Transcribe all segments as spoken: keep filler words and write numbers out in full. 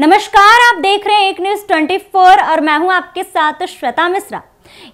नमस्कार, आप देख रहे हैं एक न्यूज़ चौबीस और मैं हूं आपके साथ श्वेता मिश्रा।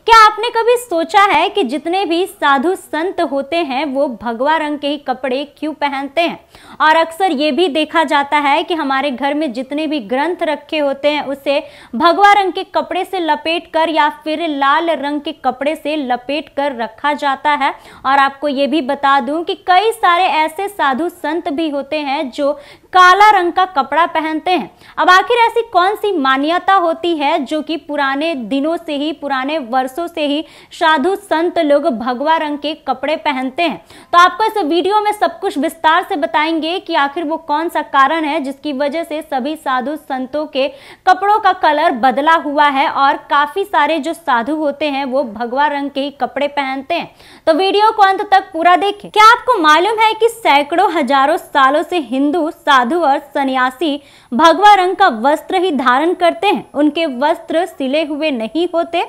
क्या आपने कभी सोचा है कि जितने भी साधु संत होते हैं वो भगवा रंग के ही कपड़े क्यों पहनते हैं? और अक्सर ये भी देखा जाता है कि हमारे घर में जितने भी ग्रंथ रखे होते हैं उसे भगवा रंग के कपड़े से लपेट कर या फिर लाल रंग के कपड़े से लपेट कर रखा जाता है। और आपको ये भी बता दूं कि कई सारे ऐसे साधु संत भी होते हैं जो काला रंग का कपड़ा पहनते हैं। अब आखिर ऐसी कौन सी मान्यता होती है जो कि पुराने दिनों से ही, पुराने वर्षों से ही साधु संत लोग भगवा रंग के कपड़े पहनते हैं? तो आपको इस वीडियो में सब कुछ विस्तार से बताएंगे कि आखिर वो कौन सा कारण है जिसकी वजह से सभी साधु संतों के कपड़ों का कलर बदला हुआ है और काफी सारे जो साधु होते हैं वो भगवा रंग के ही कपड़े पहनते हैं। तो वीडियो को अंत तक पूरा देखें। क्या आपको मालूम है कि सैकड़ों हजारों सालों से हिंदू साधु और सन्यासी भगवा रंग का वस्त्र ही धारण करते हैं? उनके वस्त्र सिले हुए नहीं होते।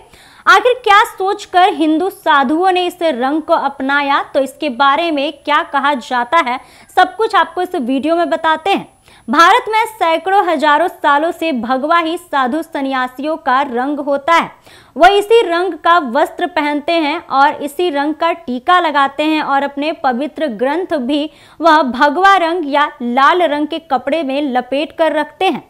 आखिर क्या सोचकर हिंदू साधुओं ने इस रंग को अपनाया, तो इसके बारे में क्या कहा जाता है, सब कुछ आपको इस वीडियो में बताते हैं। भारत में सैकड़ों हजारों सालों से भगवा ही साधु सन्यासियों का रंग होता है। वह इसी रंग का वस्त्र पहनते हैं और इसी रंग का टीका लगाते हैं और अपने पवित्र ग्रंथ भी वह भगवा रंग या लाल रंग के कपड़े में लपेट कर रखते हैं।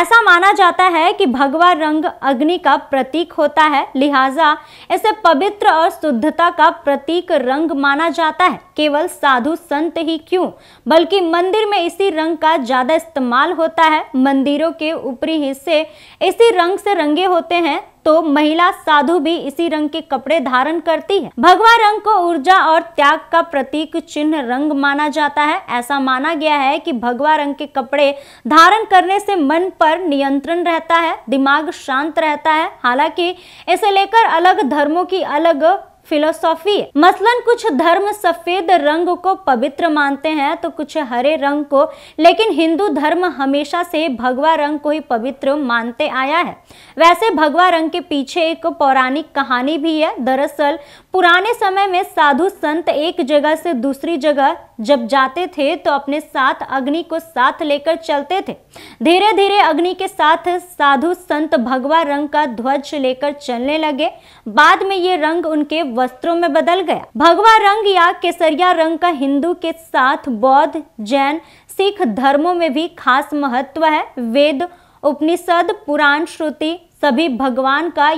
ऐसा माना जाता है कि भगवा रंग अग्नि का प्रतीक होता है, लिहाजा इसे पवित्र और शुद्धता का प्रतीक रंग माना जाता है। केवल साधु संत ही क्यों, बल्कि मंदिर में इसी रंग का ज्यादा इस्तेमाल होता है। मंदिरों के ऊपरी हिस्से इसी रंग से रंगे होते हैं, तो महिला साधु भी इसी रंग के कपड़े धारण करती है। भगवा रंग को ऊर्जा और त्याग का प्रतीक चिन्ह रंग माना जाता है। ऐसा माना गया है कि भगवा रंग के कपड़े धारण करने से मन पर नियंत्रण रहता है, दिमाग शांत रहता है। हालांकि इसे लेकर अलग धर्मों की अलग फिलोसॉफी है। मसलन कुछ धर्म सफेद रंग को पवित्र मानते हैं तो कुछ हरे रंग को, लेकिन हिंदू धर्म हमेशा से भगवा रंग को ही पवित्र मानते आया है। वैसे भगवा रंग के पीछे एक पौराणिक कहानी भी है। दरअसल पुराने समय में साधु संत एक जगह से दूसरी जगह जब जाते थे तो अपने साथ अग्नि को साथ लेकर चलते थे। धीरे धीरे अग्नि के साथ साधु संत भगवा रंग का ध्वज लेकर चलने लगे। बाद में ये रंग उनके वस्त्रों में बदल गया। भगवा रंग या केसरिया रंग का हिंदू के साथ बौद्ध, जैन, सिख धर्मों में भी खास महत्व है। वेद, उपनिषद, पुराण, श्रुति सभी भगवान का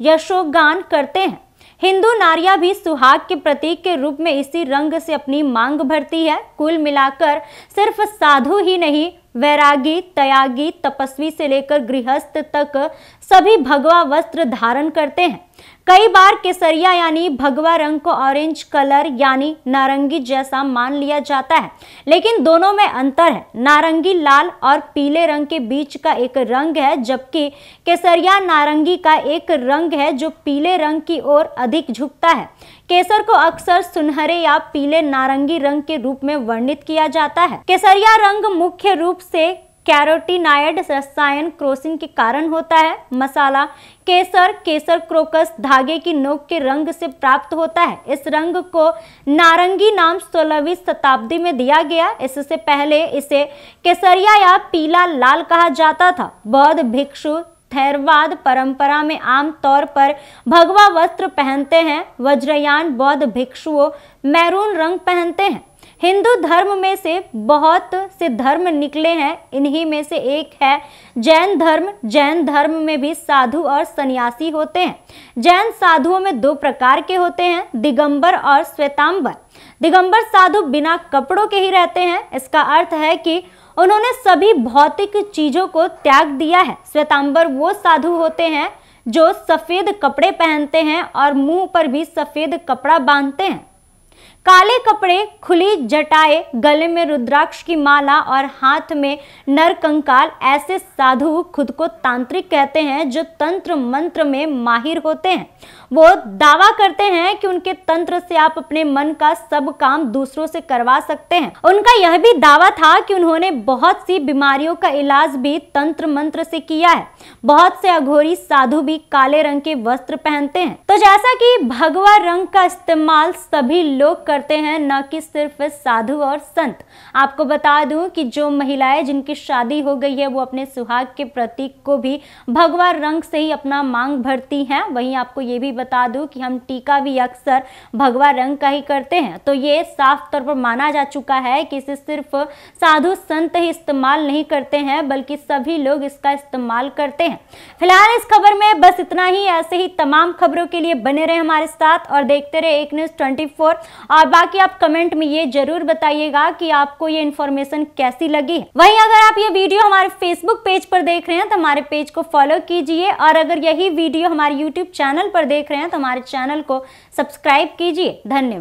यशोगान करते हैं। हिंदू नारियां भी सुहाग के प्रतीक के रूप में इसी रंग से अपनी मांग भरती है। कुल मिलाकर सिर्फ साधु ही नहीं, वैरागी, त्यागी, तपस्वी से लेकर गृहस्थ तक सभी भगवा वस्त्र धारण करते हैं। कई बार केसरिया यानी भगवा रंग को ऑरेंज कलर यानी नारंगी जैसा मान लिया जाता है, लेकिन दोनों में अंतर है। नारंगी लाल और पीले रंग के बीच का एक रंग है, जबकि केसरिया नारंगी का एक रंग है जो पीले रंग की ओर अधिक झुकता है। केसर को अक्सर सुनहरे या पीले नारंगी रंग के रूप में वर्णित किया जाता है। केसरिया रंग मुख्य रूप से कैरोटीनॉयड रसायन क्रोसिन के कारण होता है। मसाला केसर केसर क्रोकस धागे की नोक के रंग से प्राप्त होता है। इस रंग को नारंगी नाम सोलहवीं शताब्दी में दिया गया। इससे पहले इसे केसरिया या पीला लाल कहा जाता था। बौद्ध भिक्षु थेरवाद परंपरा में आमतौर पर भगवा वस्त्र पहनते हैं। वज्रयान बौद्ध भिक्षुओं मैरून रंग पहनते हैं। हिंदू धर्म में से बहुत से धर्म निकले हैं, इन्हीं में से एक है जैन धर्म। जैन धर्म में भी साधु और सन्यासी होते हैं। जैन साधुओं में दो प्रकार के होते हैं, दिगंबर और श्वेताम्बर। दिगंबर साधु बिना कपड़ों के ही रहते हैं। इसका अर्थ है कि उन्होंने सभी भौतिक चीजों को त्याग दिया है। श्वेताम्बर वो साधु होते हैं जो सफेद कपड़े पहनते हैं और मुंह पर भी सफेद कपड़ा बांधते हैं। काले कपड़े, खुली जटाएं, गले में रुद्राक्ष की माला और हाथ में नरकंकाल, ऐसे साधु खुद को तांत्रिक कहते हैं जो तंत्र मंत्र में माहिर होते हैं। वो दावा करते हैं कि उनके तंत्र से आप अपने मन का सब काम दूसरों से करवा सकते हैं। उनका यह भी दावा था कि उन्होंने बहुत सी बीमारियों का इलाज भी तंत्र मंत्र से किया है। बहुत से अघोरी साधु भी काले रंग के वस्त्र पहनते हैं। तो जैसा कि भगवा रंग का इस्तेमाल सभी लोग करते हैं, न कि सिर्फ साधु और संत। आपको बता दूं कि जो महिलाएं जिनकी शादी हो गई है वो अपने सुहाग के प्रतीक को भी भगवा रंग से ही अपना मांग भरती हैं। वहीं आपको ये भी बता दूं कि हम टीका भी अक्सर भगवा रंग का ही करते हैं। तो ये साफ तौर पर माना जा चुका है कि इसे सिर्फ साधु संत ही इस्तेमाल नहीं करते हैं बल्कि सभी लोग इसका इस्तेमाल करते हैं। फिलहाल इस खबर में बस इतना ही। ऐसे ही तमाम खबरों के लिए बने रहे हमारे साथ और देखते रहे एक न्यूज़ चौबीस। और बाकी आप कमेंट में ये जरूर बताइएगा कि आपको ये इन्फॉर्मेशन कैसी लगी है। वहीं अगर आप ये वीडियो हमारे फेसबुक पेज पर देख रहे हैं तो हमारे पेज को फॉलो कीजिए, और अगर यही वीडियो हमारे यूट्यूब चैनल पर देख रहे हैं तो हमारे चैनल को सब्सक्राइब कीजिए। धन्यवाद।